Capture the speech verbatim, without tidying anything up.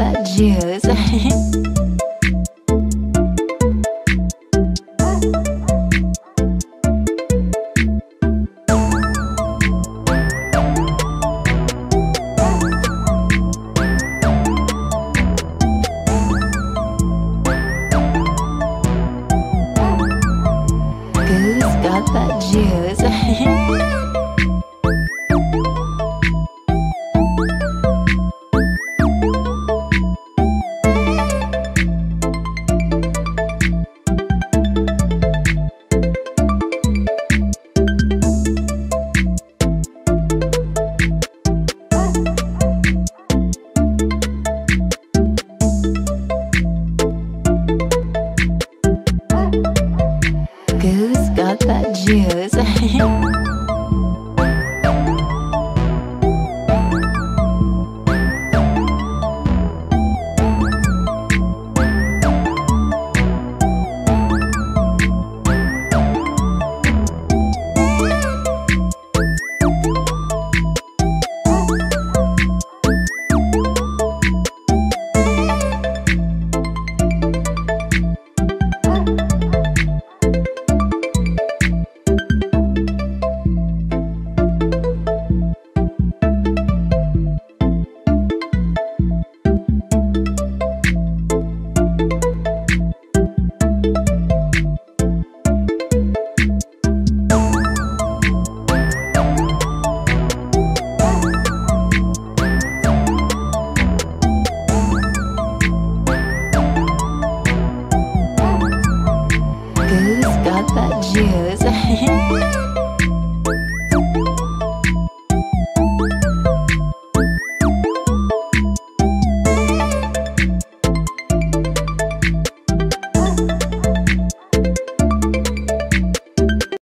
that juice.